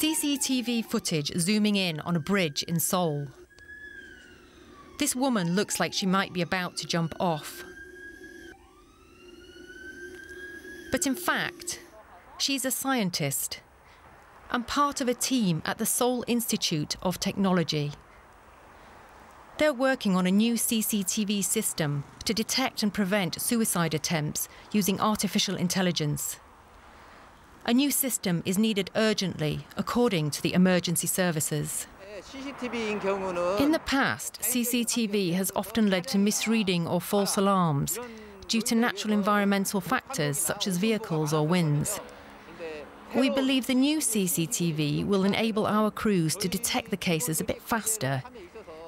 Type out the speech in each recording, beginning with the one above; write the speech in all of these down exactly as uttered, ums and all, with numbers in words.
C C T V footage zooming in on a bridge in Seoul. This woman looks like she might be about to jump off. But in fact, she's a scientist and part of a team at the Seoul Institute of Technology. They're working on a new C C T V system to detect and prevent suicide attempts using artificial intelligence. A new system is needed urgently, according to the emergency services. In the past, C C T V has often led to misreading or false alarms due to natural environmental factors such as vehicles or winds. We believe the new C C T V will enable our crews to detect the cases a bit faster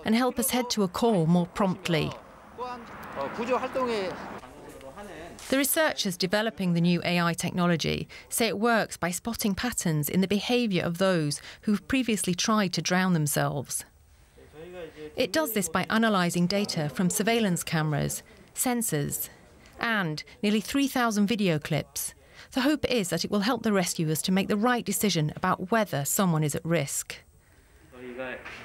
and help us head to a call more promptly. The researchers developing the new A I technology say it works by spotting patterns in the behaviour of those who've previously tried to drown themselves. It does this by analysing data from surveillance cameras, sensors, and nearly three thousand video clips. The hope is that it will help the rescuers to make the right decision about whether someone is at risk.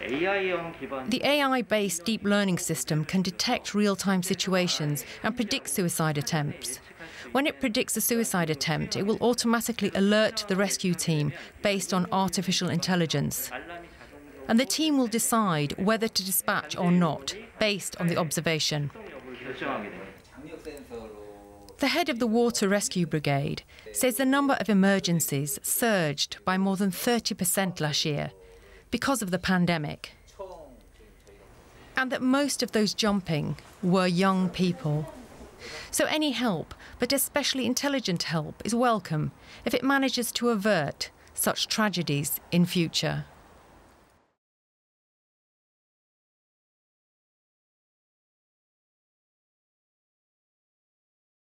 The A I-based deep learning system can detect real-time situations and predict suicide attempts. When it predicts a suicide attempt, it will automatically alert the rescue team based on artificial intelligence. And the team will decide whether to dispatch or not, based on the observation. The head of the Water Rescue Brigade says the number of emergencies surged by more than thirty percent last year, because of the pandemic, and that most of those jumping were young people. So any help, but especially intelligent help, is welcome if it manages to avert such tragedies in future.